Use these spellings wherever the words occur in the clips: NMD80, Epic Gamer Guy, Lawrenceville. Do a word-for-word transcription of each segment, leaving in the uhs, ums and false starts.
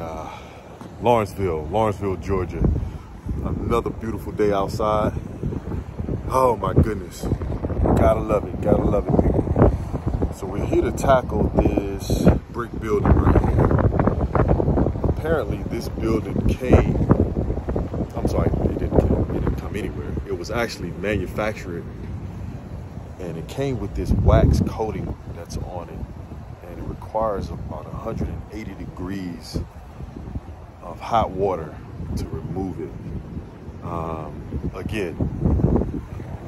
uh, Lawrenceville, Lawrenceville, Georgia. Another beautiful day outside. Oh my goodness. Gotta love it, gotta love it, people. So we're here to tackle this brick building right here. Apparently this building came, I'm sorry, it didn't come, it didn't come anywhere. It was actually manufactured, and it came with this wax coating that's on it, and it requires about one hundred eighty degrees of hot water to remove it. Um, again,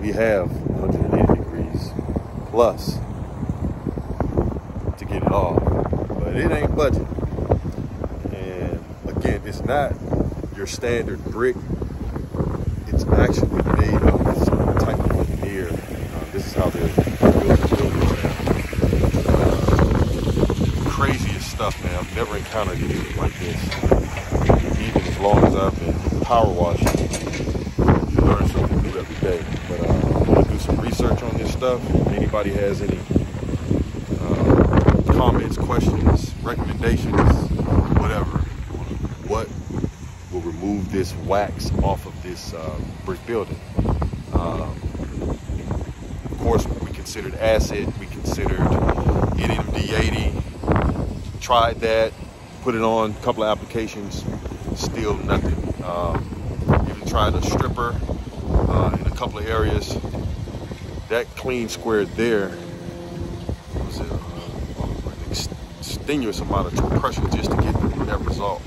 we have one hundred eighty degrees plus to get it off, but it ain't budget. And again, it's not your standard brick. It's actually made of some type of veneer. Uh, this is how they're building buildings now. Uh, craziest stuff, man. I've never encountered anything like this. Even as long as I've been power washing, you learn something new every day. But uh, I'm gonna do some research on this stuff. If anybody has any uh, comments, questions, recommendations, whatever, what will remove this wax off of this uh, brick building. Um, of course, we considered acid, we considered N M D eighty, tried that, put it on a couple of applications, still nothing. Um, even tried a stripper uh, in a couple of areas. That clean square there was a, an ex strenuous amount of pressure just to get that result.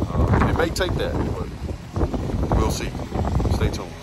Uh, and it may take that, but we'll see. Stay tuned.